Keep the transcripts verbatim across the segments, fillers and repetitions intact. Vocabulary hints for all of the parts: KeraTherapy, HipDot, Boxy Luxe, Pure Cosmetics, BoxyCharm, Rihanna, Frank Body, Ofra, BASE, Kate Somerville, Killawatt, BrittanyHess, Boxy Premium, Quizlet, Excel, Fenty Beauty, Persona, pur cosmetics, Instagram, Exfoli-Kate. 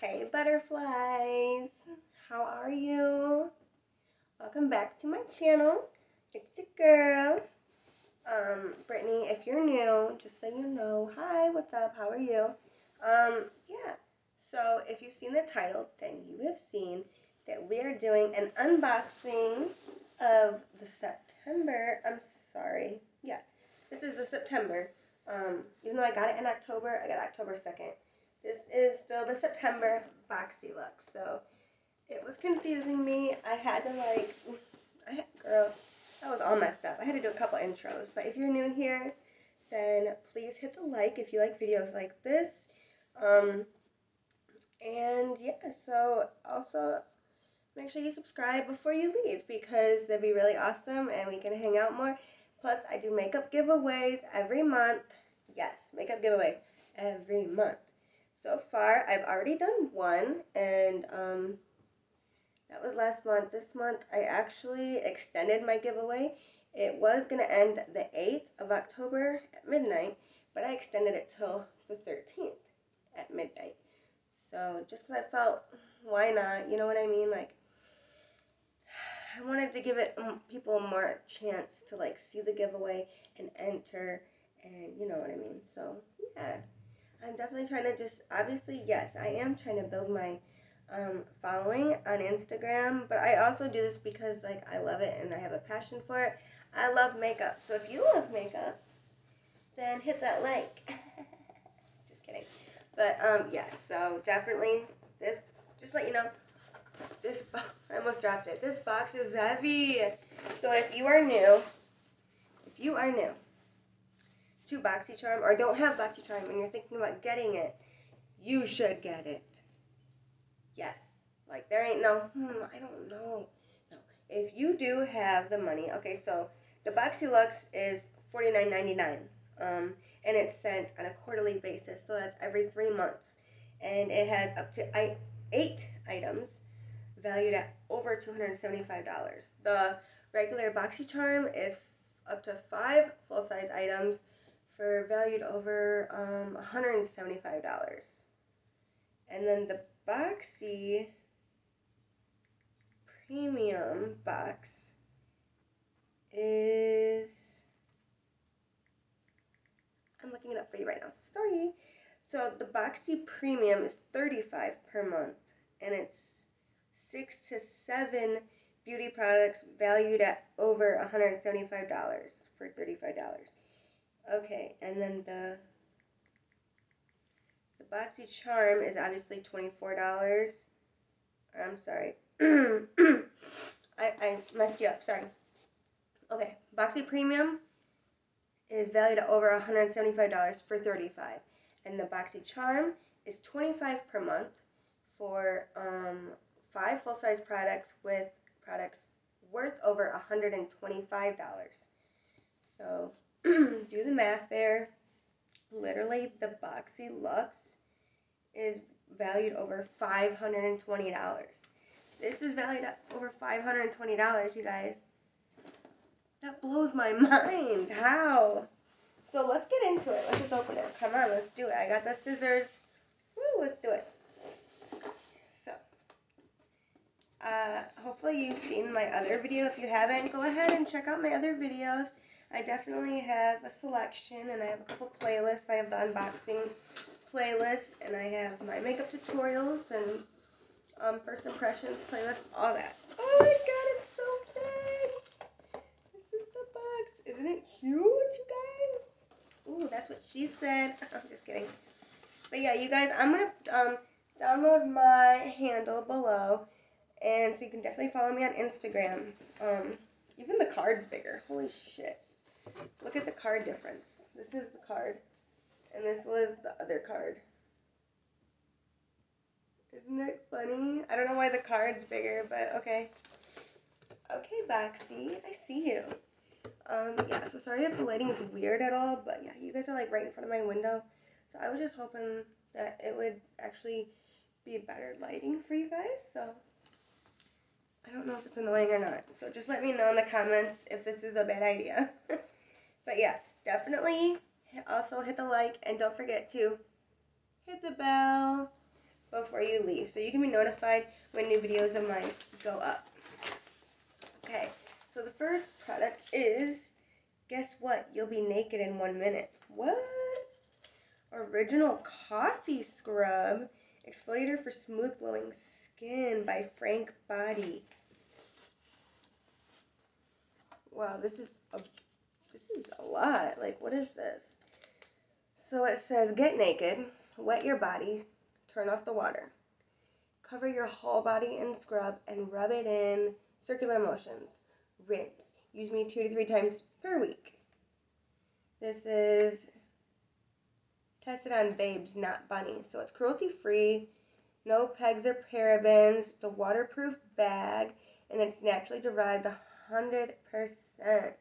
Hey butterflies, how are you? Welcome back to my channel. It's your girl, um, Brittany. If you're new, just so you know, hi, what's up, how are you? Um, yeah, so if you've seen the title, then you have seen that we are doing an unboxing of the September, I'm sorry, yeah, this is the September, um, even though I got it in October, I got October second. This is still the September Boxy Luxe, so it was confusing me. I had to like, I had, girl, that was all messed up. I had to do a couple intros, but if you're new here, then please hit the like if you like videos like this. Um, and yeah, so also make sure you subscribe before you leave because that'd be really awesome and we can hang out more. Plus, I do makeup giveaways every month. Yes, makeup giveaways every month. So far, I've already done one, and um, that was last month. This month, I actually extended my giveaway. It was going to end the eighth of October at midnight, but I extended it till the thirteenth at midnight. So just because I felt, why not? You know what I mean? Like, I wanted to give it people more chance to, like, see the giveaway and enter, and you know what I mean? So, yeah. I'm definitely trying to just, obviously, yes, I am trying to build my um, following on Instagram, but I also do this because, like, I love it and I have a passion for it. I love makeup, so if you love makeup, then hit that like. Just kidding. But, um, yes, yeah, so definitely, this, just let you know, this, I almost dropped it. This box is heavy. So if you are new, if you are new, to BoxyCharm or don't have BoxyCharm and you're thinking about getting it, you should get it. Yes. Like there ain't no, hmm, I don't know. No. If you do have the money, okay, so the Boxy Luxe is forty-nine ninety-nine um, and it's sent on a quarterly basis, so that's every three months. And it has up to eight items valued at over two hundred seventy-five dollars. The regular BoxyCharm is up to five full-size items for valued over um, one hundred seventy-five dollars. And then the Boxy Premium box is, I'm looking it up for you right now, sorry. So the Boxy Premium is thirty-five dollars per month, and it's six to seven beauty products valued at over one hundred seventy-five dollars for thirty-five dollars. Okay, and then the the BoxyCharm is obviously twenty-four dollars. I'm sorry. I, I messed you up, sorry. Okay, Boxy Premium is valued at over one hundred seventy-five dollars for thirty-five dollars. And the BoxyCharm is twenty-five dollars per month for um, five full-size products with products worth over one hundred twenty-five dollars. So do the math there. Literally, the Boxy Luxe is valued over five hundred twenty dollars. This is valued at over five hundred twenty dollars, you guys. That blows my mind. How? So let's get into it. Let's just open it. Come on, let's do it. I got the scissors. Woo, let's do it. So, uh, hopefully you've seen my other video. If you haven't, go ahead and check out my other videos. I definitely have a selection, and I have a couple playlists. I have the unboxing playlist, and I have my makeup tutorials, and um, first impressions playlist, all that. Oh my god, it's so big! This is the box. Isn't it huge, you guys? Ooh, that's what she said. I'm just kidding. But yeah, you guys, I'm going to um, download my handle below, and so you can definitely follow me on Instagram. Um, even the card's bigger. Holy shit. Look at the card difference. This is the card, and this was the other card. Isn't it funny? I don't know why the card's bigger, but okay. Okay, Boxy, I see you. Um, yeah, so sorry if the lighting is weird at all, but yeah, you guys are like right in front of my window, so I was just hoping that it would actually be better lighting for you guys, so I don't know if it's annoying or not, so just let me know in the comments if this is a bad idea. But yeah, definitely also hit the like, and don't forget to hit the bell. But before you leave, so you can be notified when new videos of mine go up. Okay, so the first product is, guess what? You'll be naked in one minute. What? Original Coffee Scrub Exfoliator for Smooth Glowing Skin by Frank Body. Wow, this is a this is a lot. Like, what is this? So it says, get naked, wet your body, turn off the water. Cover your whole body in scrub and rub it in circular motions. Rinse. Use me two to three times per week. This is tested on babes, not bunnies. So it's cruelty-free, no pegs or parabens. It's a waterproof bag, and it's naturally derived one hundred percent.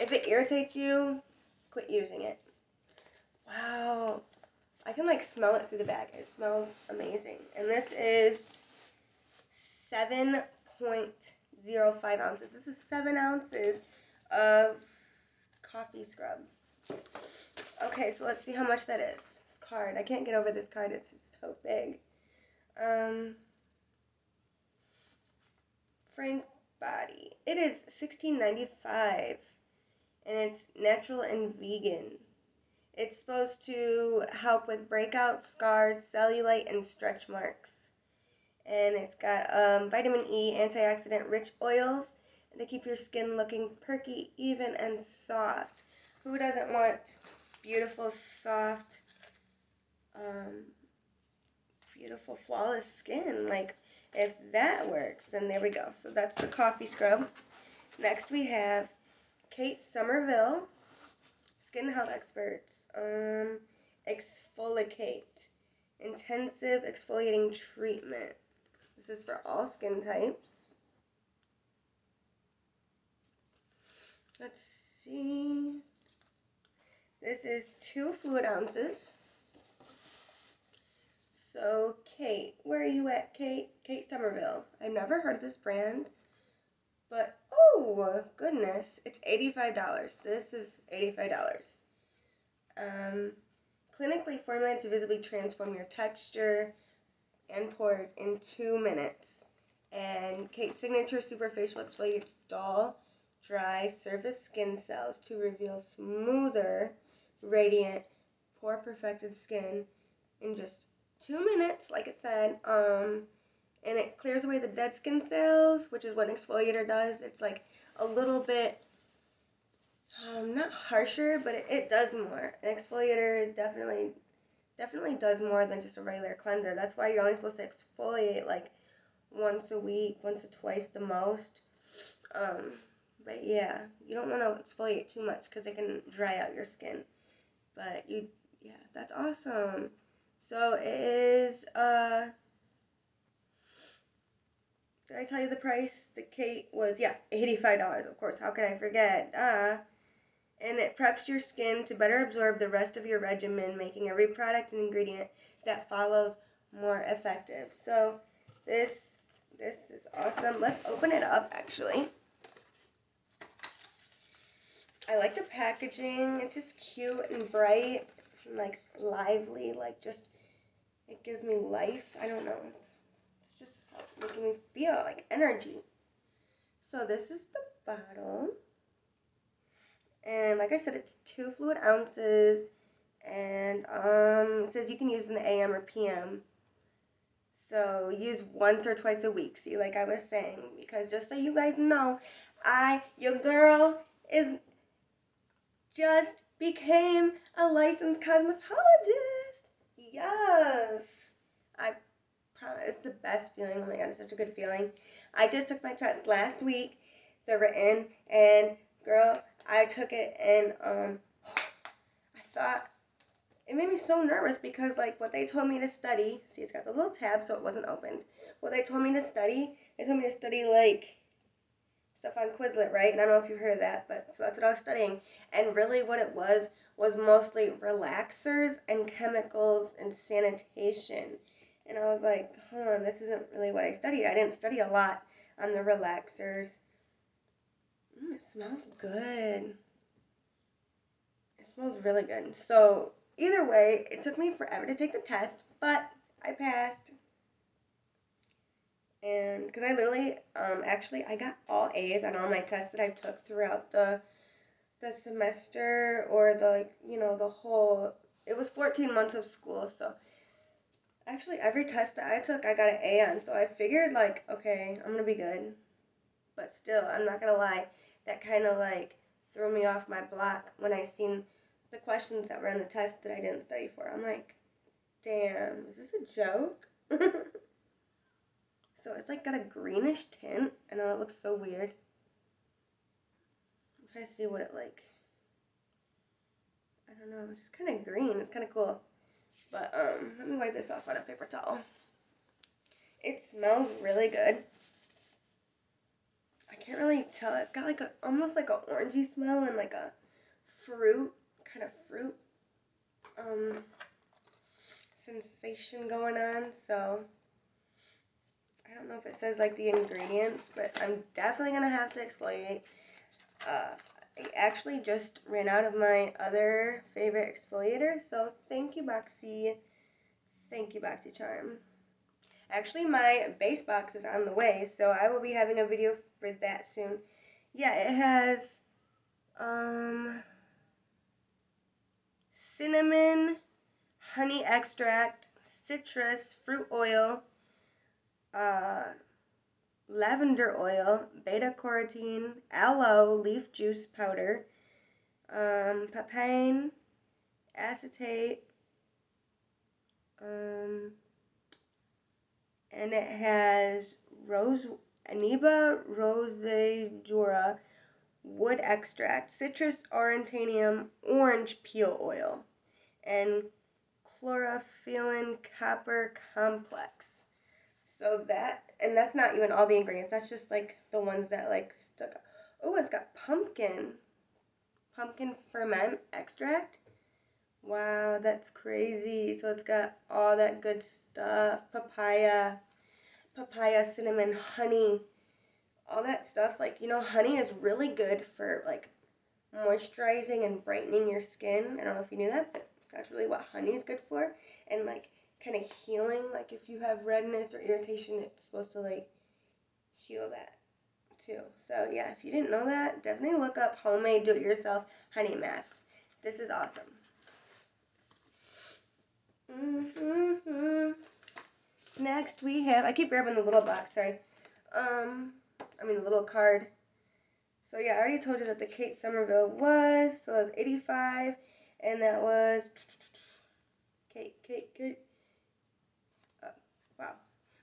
If it irritates you, quit using it. Wow. I can, like, smell it through the bag. It smells amazing. And this is seven point zero five ounces. This is seven ounces of coffee scrub. Okay, so let's see how much that is. This card. I can't get over this card. It's just so big. Um, Frank Body. It is sixteen ninety-five, and it's natural and vegan. It's supposed to help with breakouts, scars, cellulite, and stretch marks. And it's got um, vitamin E, antioxidant-rich oils to keep your skin looking perky, even, and soft. Who doesn't want beautiful, soft, um, beautiful, flawless skin? Like, if that works, then there we go. So that's the coffee scrub. Next we have Kate Somerville, Skin Health Experts, um, Exfoli-Kate, Intensive Exfoliating Treatment. This is for all skin types. Let's see. This is two fluid ounces. So, Kate, where are you at, Kate? Kate Somerville. I've never heard of this brand, but, oh, goodness, it's eighty-five dollars. This is eighty-five dollars. Um, clinically formulated to visibly transform your texture and pores in two minutes. And Kate's Signature Super Facial exfoliates dull, dry surface skin cells to reveal smoother, radiant, pore-perfected skin in just two minutes, like it said, um, and it clears away the dead skin cells, which is what an exfoliator does. It's like a little bit, um, not harsher, but it, it does more. An exfoliator is definitely, definitely does more than just a regular cleanser. That's why you're only supposed to exfoliate like once a week, once or twice the most. Um, but yeah, you don't want to exfoliate too much because it can dry out your skin. But you, yeah, that's awesome. So it is, uh, did I tell you the price? The Kate was, yeah, eighty-five dollars, of course. How could I forget? Uh, and it preps your skin to better absorb the rest of your regimen, making every product and ingredient that follows more effective. So this, this is awesome. Let's open it up, actually. I like the packaging. It's just cute and bright. Like lively, like just it gives me life. I don't know, it's, it's just making me feel like energy. So this is the bottle, and like I said, it's two fluid ounces, and um it says you can use in the A M or P M, so use once or twice a week. See, like I was saying, because just so you guys know, I your girl is just became a licensed cosmetologist. Yes. I promise. It's the best feeling. Oh my god, it's such a good feeling. I just took my test last week. They're written. And girl, I took it and um I thought it made me so nervous because like what they told me to study. See, it's got the little tab so it wasn't opened. What they told me to study, they told me to study like stuff on Quizlet, right? And I don't know if you've heard of that, but so that's what I was studying. And really what it was was mostly relaxers and chemicals and sanitation. And I was like, huh, this isn't really what I studied. I didn't study a lot on the relaxers. Mm, it smells good. It smells really good. So either way, it took me forever to take the test, but I passed. And because I literally, um, actually, I got all A's on all my tests that I took throughout the the semester, or the, like, you know, the whole, it was fourteen months of school, so actually every test that I took, I got an A on, so I figured, like, okay, I'm gonna be good. But still, I'm not gonna lie, that kind of, like, threw me off my block when I seen the questions that were on the test that I didn't study for. I'm like, damn, is this a joke? So it's, like, got a greenish tint. I know it looks so weird. I'm trying to see what it, like, I don't know, it's just kind of green. It's kind of cool. But, um, let me wipe this off on a paper towel. It smells really good. I can't really tell. It's got, like, a, almost like an orangey smell and, like, a fruit, kind of fruit, um, sensation going on, so I don't know if it says, like, the ingredients, but I'm definitely going to have to exfoliate. Uh, I actually just ran out of my other favorite exfoliator, so thank you, Boxy. Thank you, BoxyCharm. Actually, my base box is on the way, so I will be having a video for that soon. Yeah, it has, um, cinnamon, honey extract, citrus, fruit oil, Uh, lavender oil, beta-carotene, aloe leaf juice powder, um, papain, acetate, um, and it has rose, Aneba rosejura, wood extract, citrus aurantium, orange peel oil, and chlorophyllin copper complex. So that, and that's not even all the ingredients. That's just, like, the ones that, like, stuck up. Oh, it's got pumpkin. Pumpkin ferment extract. Wow, that's crazy. So it's got all that good stuff. Papaya. Papaya, cinnamon, honey. All that stuff. Like, you know, honey is really good for, like, moisturizing and brightening your skin. I don't know if you knew that, but that's really what honey is good for. And, like, kind of healing, like if you have redness or irritation, it's supposed to, like, heal that too. So yeah, if you didn't know that, definitely look up homemade do-it-yourself honey masks. This is awesome. Mm-hmm. Next we have, I keep grabbing the little box, sorry, um I mean the little card. So yeah, I already told you that the Kate Somerville was, so that was eighty-five, and that was Kate, Kate, Kate. Wow.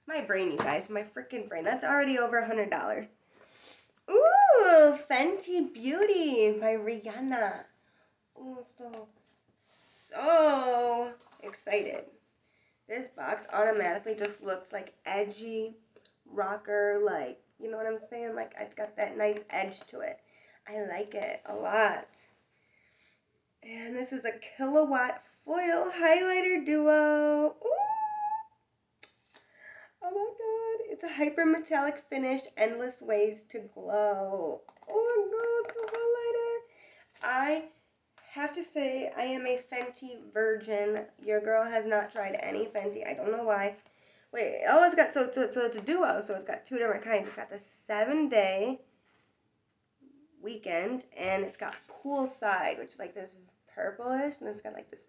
My brain, you guys. My freaking brain. That's already over one hundred dollars. Ooh, Fenty Beauty by Rihanna. Oh, so, so excited. This box automatically just looks like edgy, rocker, like, you know what I'm saying? Like, it's got that nice edge to it. I like it a lot. And this is a Killawatt foil highlighter duo. Ooh. Oh my god, it's a hyper metallic finish, endless ways to glow. Oh my god, the highlighter. I have to say, I am a Fenty virgin. Your girl has not tried any Fenty. I don't know why. Wait, oh, it's got, so, so, so it's a duo, so it's got two different kinds. It's got the seven day weekend, and it's got poolside, which is like this purplish, and it's got like this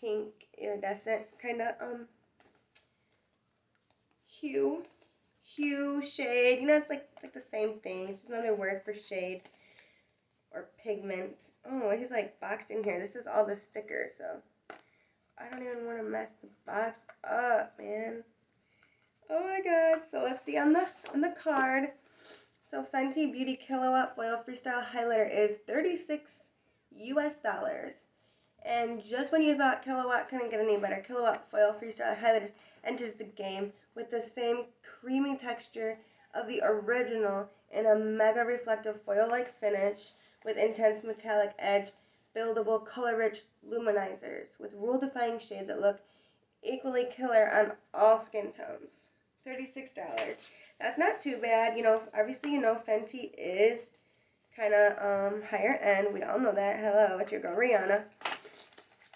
pink iridescent kind of, um, hue, hue, shade, you know, it's like, it's like the same thing, it's just another word for shade, or pigment. Oh, he's like boxed in here, this is all the stickers, so, I don't even want to mess the box up, man. Oh my god, so let's see on the, on the card. So, Fenty Beauty Killawatt Foil Freestyle Highlighter is thirty-six U S dollars, and just when you thought Killawatt couldn't get any better, Killawatt Foil Freestyle Highlighters enters the game with the same creamy texture of the original in a mega reflective foil-like finish with intense metallic edge, buildable color-rich luminizers with rule-defying shades that look equally killer on all skin tones. thirty-six dollars. That's not too bad. You know, obviously, you know, Fenty is kind of um, higher end. We all know that. Hello, it's your girl Rihanna.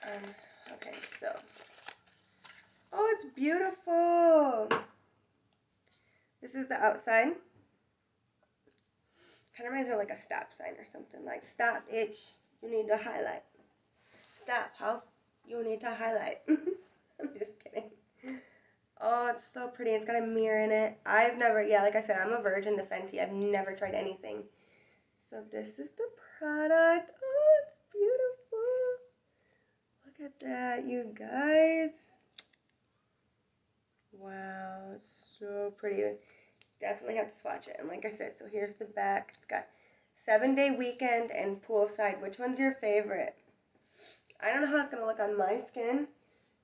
Um, okay, so. it's beautiful. This is the outside. Kind of reminds me of like a stop sign or something. Like, stop, itch. You need to highlight. Stop, huh? You need to highlight. I'm just kidding. Oh, it's so pretty. It's got a mirror in it. I've never, yeah, like I said, I'm a virgin to Fenty. I've never tried anything. So this is the product. Oh, it's beautiful. Look at that, you guys. Wow, it's so pretty. Definitely have to swatch it. And like I said, so here's the back. It's got seven-day weekend and poolside. Which one's your favorite? I don't know how it's going to look on my skin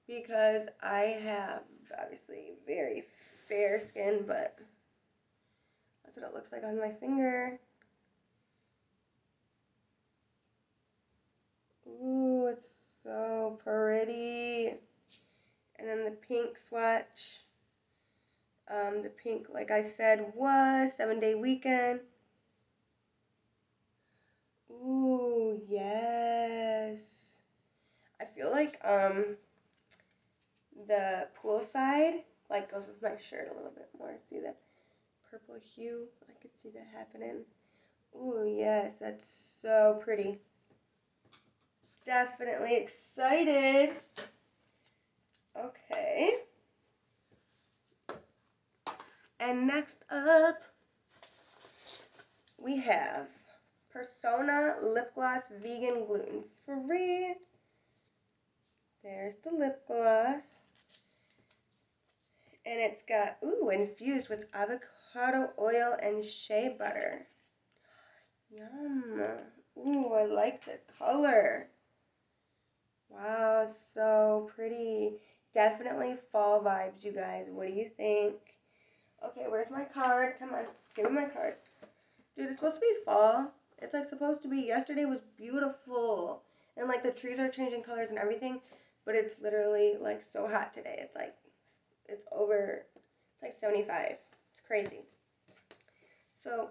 because I have obviously very fair skin, but that's what it looks like on my finger. Ooh, it's so pretty. And then the pink swatch. Um, the pink, like I said, was seven-day weekend. Ooh, yes. I feel like um, the poolside, like, goes with my shirt a little bit more. See that purple hue? I could see that happening. Ooh, yes, that's so pretty. Definitely excited. Okay. And next up, we have Persona Lip Gloss Vegan Gluten Free. There's the lip gloss. And it's got, ooh, infused with avocado oil and shea butter. Yum. Ooh, I like the color. Wow, so pretty. Definitely fall vibes, you guys. What do you think? Okay, where's my card? Come on, give me my card. Dude, it's supposed to be fall. It's like supposed to be. Yesterday was beautiful. And like the trees are changing colors and everything. But it's literally like so hot today. It's like, it's over, it's like seventy-five. It's crazy. So,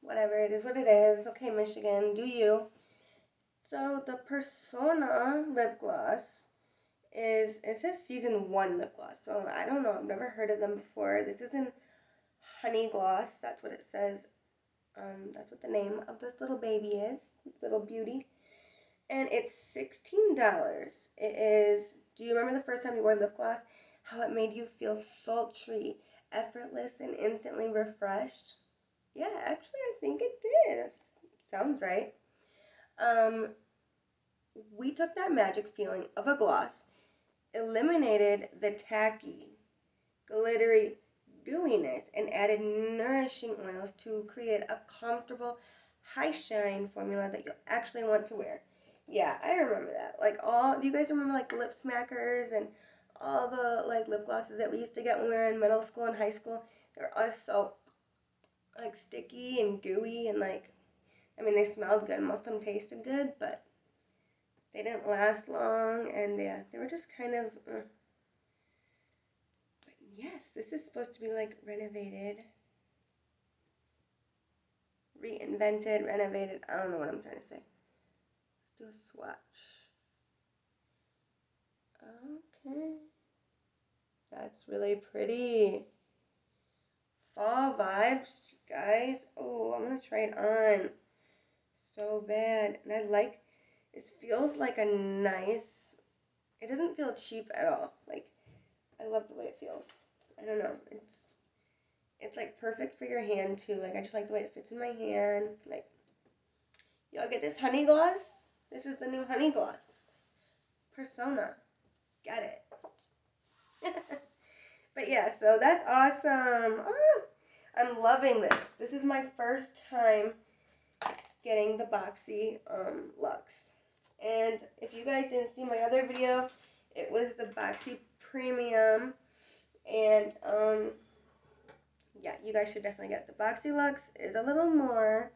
whatever. It is what it is. Okay, Michigan, do you. So, the Persona lip gloss is, it says season one lip gloss. So, I don't know. I've never heard of them before. This isn't honey gloss. That's what it says. Um, that's what the name of this little baby is, this little beauty. And it's sixteen dollars. It is, do you remember the first time you wore lip gloss? How it made you feel sultry, effortless, and instantly refreshed? Yeah, actually, I think it did. It sounds right. Um, we took that magic feeling of a gloss, eliminated the tacky, glittery gooiness, and added nourishing oils to create a comfortable high shine formula that you'll actually want to wear. Yeah, I remember that. Like, all, do you guys remember like lip smackers and all the like lip glosses that we used to get when we were in middle school and high school? They were all so like sticky and gooey and like, I mean, they smelled good, most of them tasted good, but they didn't last long, and yeah, they were just kind of uh, yes, this is supposed to be like renovated, reinvented, renovated. I don't know what I'm trying to say. Let's do a swatch. Okay. That's really pretty. Fall vibes, you guys. Oh, I'm going to try it on so bad. And I like, this feels like a nice, it doesn't feel cheap at all. Like, I love the way it feels. I don't know. It's it's like perfect for your hand too. Like, I just like the way it fits in my hand. Like, y'all get this honey gloss? This is the new honey gloss. Persona. Got it. But yeah, so that's awesome. Oh, I'm loving this. This is my first time getting the Boxy um, Luxe. And if you guys didn't see my other video, it was the Boxy Premium, and um yeah, you guys should definitely get it. The Boxy Luxe is a little more,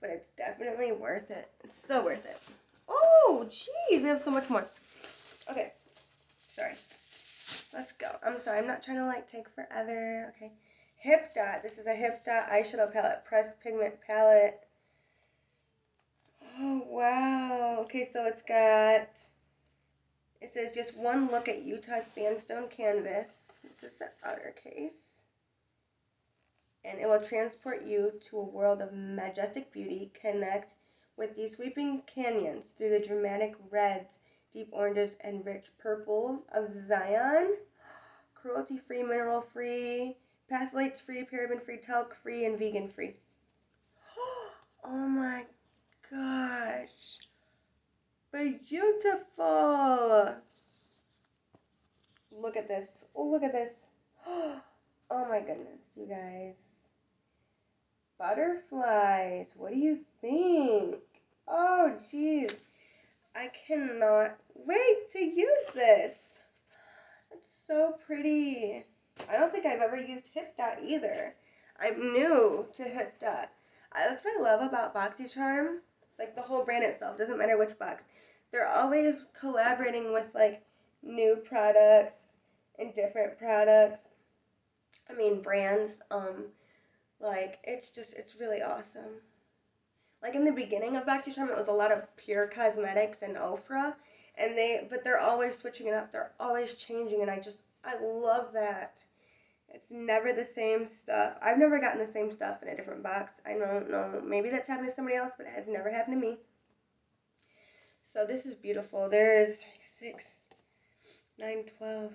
but it's definitely worth it. It's so worth it. Oh geez, we have so much more. Okay, sorry, let's go. I'm sorry, I'm not trying to like take forever. Okay, HipDot. This is a HipDot eyeshadow palette, pressed pigment palette. Oh wow. Okay, so it's got, It says, just one look at Utah sandstone canvas. This is the outer case. And it will transport you to a world of majestic beauty. Connect with these sweeping canyons through the dramatic reds, deep oranges, and rich purples of Zion. Cruelty-free, mineral-free, phthalates-free, paraben-free, talc-free, and vegan-free. Oh my gosh. Beautiful. Look at this. Oh, look at this. Oh my goodness, you guys. Butterflies. What do you think? Oh, geez. I cannot wait to use this. It's so pretty. I don't think I've ever used HipDot either. I'm new to HipDot. That's what I love about BoxyCharm. Like the whole brand itself, doesn't matter which box. They're always collaborating with like new products and different products. I mean brands. Um, like it's just it's really awesome. Like in the beginning of BoxyCharm, it was a lot of Pure Cosmetics and Ofra, and they but they're always switching it up. They're always changing, and I just I love that. It's never the same stuff. I've never gotten the same stuff in a different box. I don't know. Maybe that's happened to somebody else, but it has never happened to me. So this is beautiful. There is six, nine, twelve.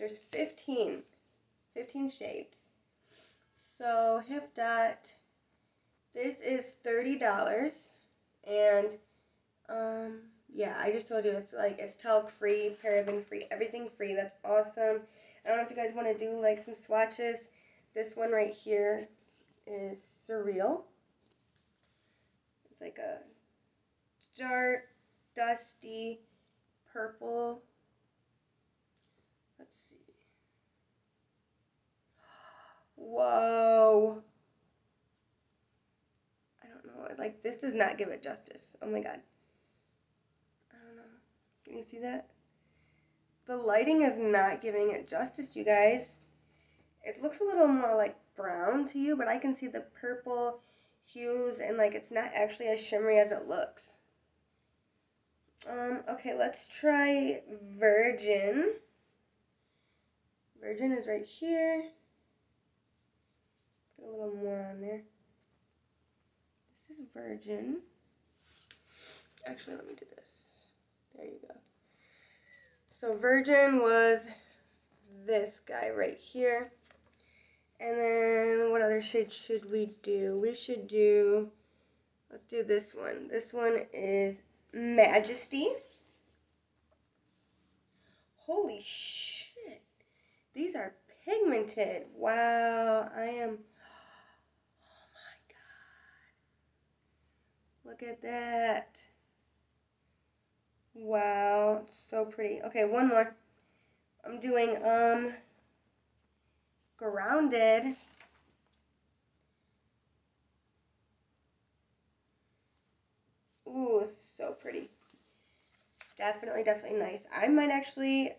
There's fifteen. fifteen shades. So HipDot. This is thirty dollars. And, um... yeah, I just told you, it's like, it's talc-free, paraben-free, everything free. That's awesome. I don't know if you guys want to do, like, some swatches. This one right here is Surreal. It's like a dark, dusty purple. Let's see. Whoa. I don't know. Like, this does not give it justice. Oh, my God. Can you see that? The lighting is not giving it justice, you guys. It looks a little more like brown to you, but I can see the purple hues, and like it's not actually as shimmery as it looks. Um, okay, let's try Virgin. Virgin is right here. Put a little more on there. This is Virgin. Actually, let me do this. There you go. So Virgin was this guy right here. And then what other shade should we do? We should do, let's do this one. This one is Majesty. Holy shit. These are pigmented. Wow, I am, oh my God. Look at that. Wow, it's so pretty. Okay, one more. I'm doing, um, Grounded. Ooh, so pretty. Definitely, definitely nice. I might actually,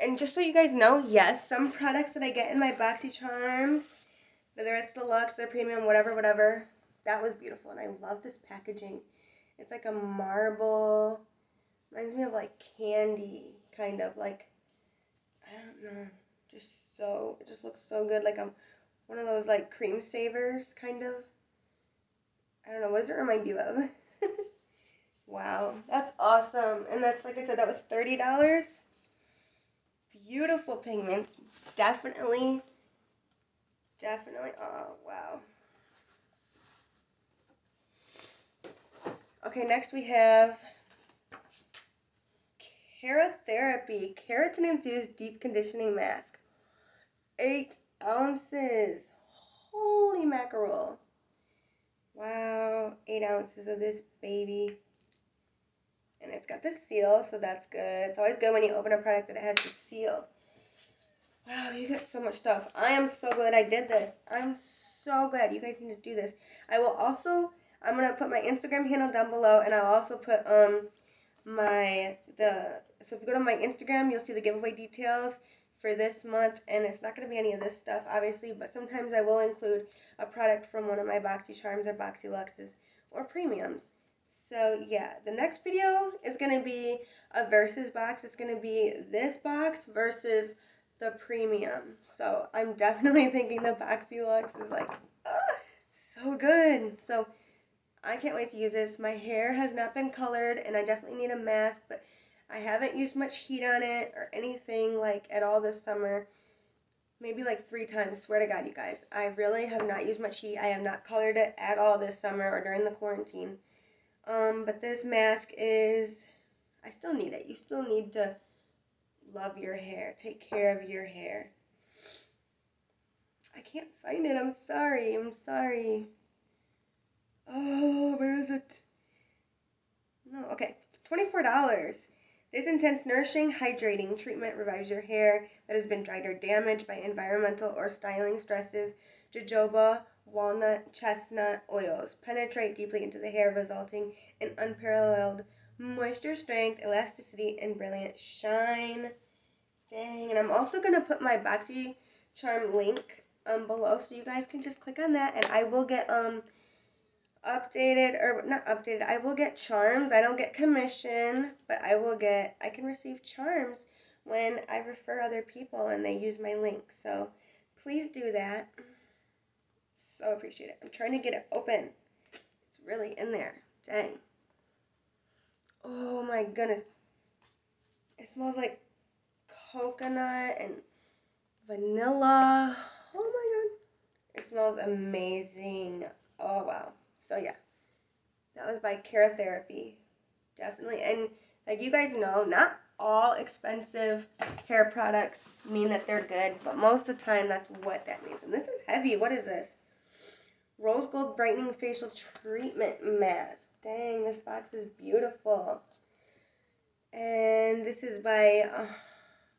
and just so you guys know, yes, some products that I get in my BoxyCharms, whether it's the Luxe, the Premium, whatever, whatever, that was beautiful, and I love this packaging. It's like a marble, reminds me of like candy, kind of like, I don't know, just so, it just looks so good, like I'm one of those like cream savers, kind of, I don't know, what does it remind you of? Wow, that's awesome, and that's, like I said, that was thirty dollars, beautiful pigments, definitely, definitely, oh, wow. Okay, next we have KeraTherapy Keratin Infused Deep Conditioning Mask. Eight ounces. Holy mackerel. Wow, eight ounces of this baby. And it's got the seal, so that's good. It's always good when you open a product that it has the seal. Wow, you got so much stuff. I am so glad I did this. I'm so glad. You guys need to do this. I will also... I'm going to put my Instagram handle down below, and I'll also put, um, my, the, so if you go to my Instagram, you'll see the giveaway details for this month, and it's not going to be any of this stuff, obviously, but sometimes I will include a product from one of my BoxyCharms or Boxy Luxes or Premiums. So yeah, the next video is going to be a versus box. It's going to be this box versus the premium. So I'm definitely thinking the Boxy Luxe is like oh, so good. So I can't wait to use this. My hair has not been colored and I definitely need a mask, but I haven't used much heat on it or anything like at all this summer. Maybe like three times. Swear to God, you guys. I really have not used much heat. I have not colored it at all this summer or during the quarantine. Um, but this mask is, I still need it. You still need to love your hair. Take care of your hair. I can't find it. I'm sorry. I'm sorry. Oh, where is it? No, okay. twenty-four dollars. This intense nourishing, hydrating treatment revives your hair that has been dried or damaged by environmental or styling stresses. Jojoba, walnut, chestnut oils penetrate deeply into the hair, resulting in unparalleled moisture, strength, elasticity, and brilliant shine. Dang, and I'm also going to put my BoxyCharm link um, below, so you guys can just click on that, and I will get um updated, or not updated, I will get charms. I don't get commission, but I will get, I can receive charms when I refer other people and they use my link, so please do that. So appreciate it. I'm trying to get it open. It's really in there. Dang. Oh my goodness. It smells like coconut and vanilla. Oh my god. It smells amazing. Oh wow. So yeah, that was by KeraTherapy, definitely. And like you guys know, not all expensive hair products mean that they're good, but most of the time that's what that means. And this is heavy. What is this? Rose Gold Brightening Facial Treatment Mask. Dang, this box is beautiful. And this is by uh,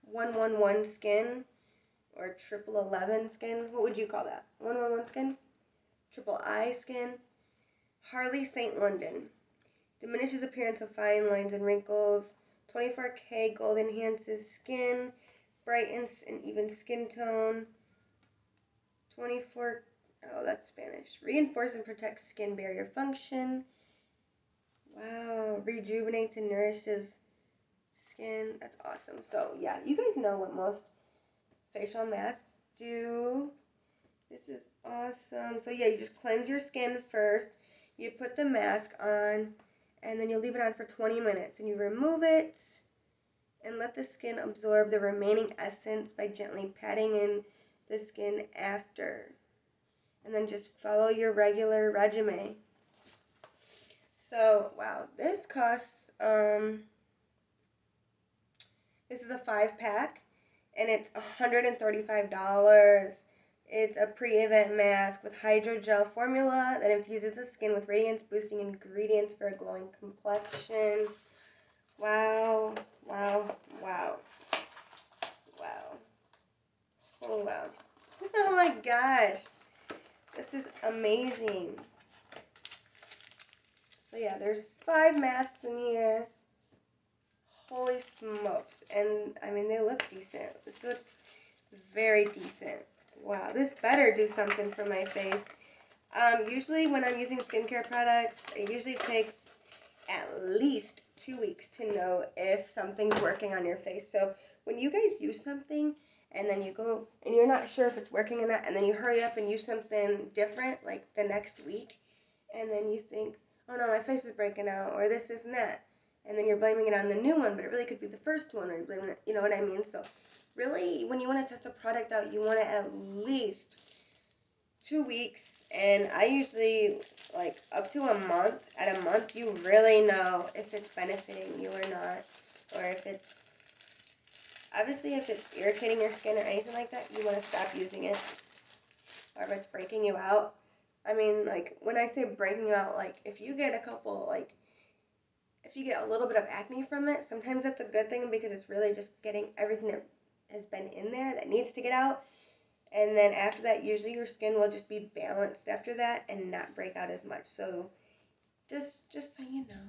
one eleven Skin, or triple eleven Skin. What would you call that? one eleven Skin? Triple I Skin? Harley Saint London. Diminishes appearance of fine lines and wrinkles. twenty-four K gold enhances skin. Brightens an even skin tone. twenty-four, oh that's Spanish. Reinforces and protects skin barrier function. Wow. Rejuvenates and nourishes skin. That's awesome. So yeah, you guys know what most facial masks do. This is awesome. So yeah, you just cleanse your skin first. You put the mask on, and then you leave it on for twenty minutes, and you remove it and let the skin absorb the remaining essence by gently patting in the skin after. And then just follow your regular regimen. So, wow, this costs, um, this is a five pack, and it's one hundred thirty-five dollars. It's a pre-event mask with hydrogel formula that infuses the skin with radiance-boosting ingredients for a glowing complexion. Wow, wow, wow, wow, oh wow, oh my gosh, this is amazing. So yeah, there's five masks in here. Holy smokes, and I mean they look decent. This looks very decent. Wow, this better do something for my face. Um, usually when I'm using skincare products, it usually takes at least two weeks to know if something's working on your face. So when you guys use something and then you go and you're not sure if it's working or not, and then you hurry up and use something different like the next week, and then you think, oh no, my face is breaking out, or this isn't that. And then you're blaming it on the new one, but it really could be the first one, or you're blaming it, you know what I mean? So really, when you want to test a product out, you want it at least two weeks, and I usually, like, up to a month. At a month, you really know if it's benefiting you or not, or if it's, obviously, if it's irritating your skin or anything like that, you want to stop using it, or if it's breaking you out. I mean, like, when I say breaking you out, like, if you get a couple, like, if you get a little bit of acne from it, sometimes that's a good thing because it's really just getting everything that has been in there that needs to get out. And then after that, usually your skin will just be balanced after that and not break out as much. So just just so you know,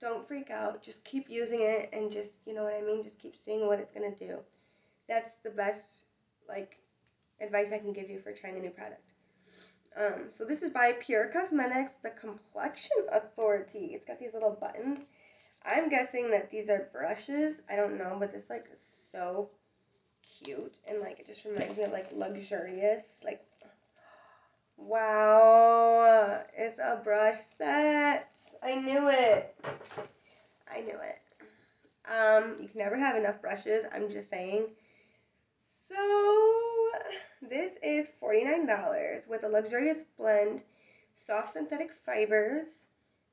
don't freak out. Just keep using it and just, you know what I mean, just keep seeing what it's going to do. That's the best, like, advice I can give you for trying a new product. Um, so this is by Pure Cosmetics, the Complexion Authority. It's got these little buttons. I'm guessing that these are brushes. I don't know, but this, like, is so cute. And, like, it just reminds me of, like, luxurious. Like, wow. It's a brush set. I knew it. I knew it. Um, you can never have enough brushes. I'm just saying. So, this is forty-nine dollars with a luxurious blend, soft synthetic fibers,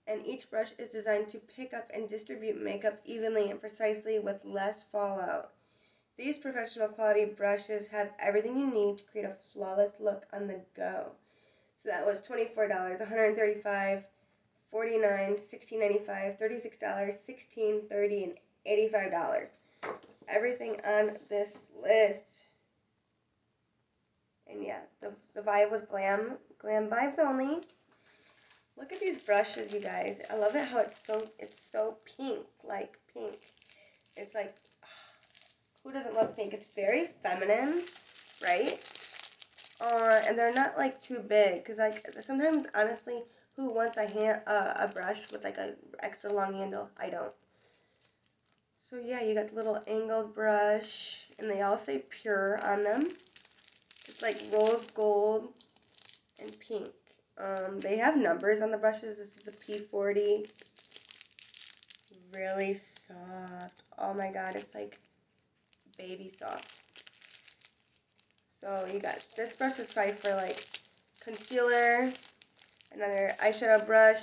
and each brush is designed to pick up and distribute makeup evenly and precisely with less fallout. These professional quality brushes have everything you need to create a flawless look on the go. So that was twenty-four dollars, one hundred thirty-five dollars, forty-nine dollars, sixteen ninety-five, thirty-six dollars, sixteen dollars, thirty dollars, and eighty-five dollars. Everything on this list. And yeah, the, the vibe was glam. Glam vibes only. Look at these brushes, you guys. I love it how it's so it's so pink, like pink. It's like, ugh, who doesn't love pink? It's very feminine, right? Uh, and they're not like too big, because like sometimes, honestly, who wants a hand uh, a brush with like a extra long handle? I don't. So yeah, you got the little angled brush, and they all say Pure on them. It's like rose gold and pink. Um, they have numbers on the brushes. This is the P forty. Really soft. Oh my god, it's like baby soft. So you got this brush is probably for like concealer, another eyeshadow brush.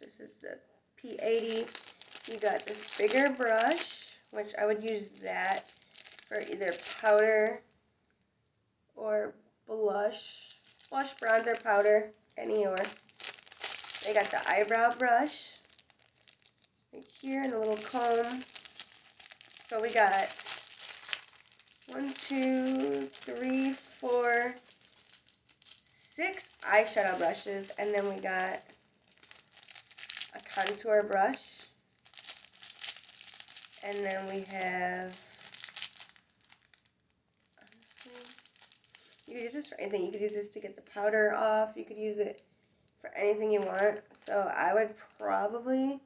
This is the P eighty. You got this bigger brush, which I would use that for either powder or blush, blush, bronzer, powder, any or. They got the eyebrow brush right here and a little comb. So we got one, two, three, four, six eyeshadow brushes, and then we got a contour brush. And then we have, honestly, you could use this for anything. You could use this to get the powder off. You could use it for anything you want. So I would probably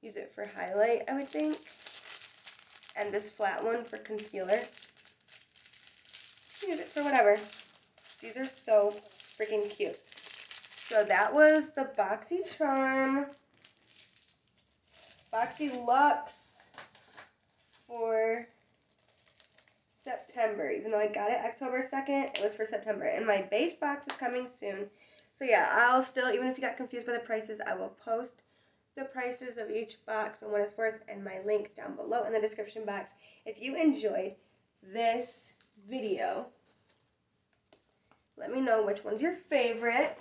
use it for highlight, I would think. And this flat one for concealer. Use it for whatever. These are so freaking cute. So that was the BoxyCharm Boxy Luxe for September, even though I got it October second, it was for September, and my base box is coming soon. So yeah, I'll still, even if you got confused by the prices, I will post the prices of each box and what it's worth and my link down below in the description box. If you enjoyed this video, let me know which one's your favorite.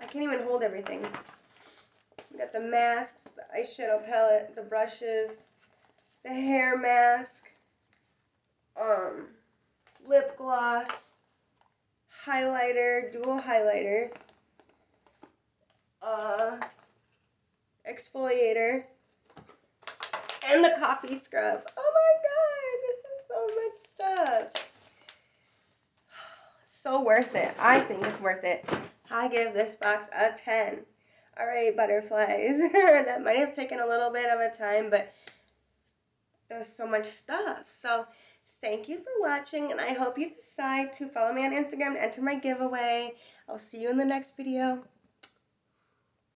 I can't even hold everything. We got the masks, the eyeshadow palette, the brushes, the hair mask, um, lip gloss, highlighter, dual highlighters, uh, exfoliator, and the coffee scrub. Oh my god, this is so much stuff. So worth it. I think it's worth it. I give this box a ten. Alright, butterflies. That might have taken a little bit of a time, but there's so much stuff. So thank you for watching, and I hope you decide to follow me on Instagram and enter my giveaway. I'll see you in the next video.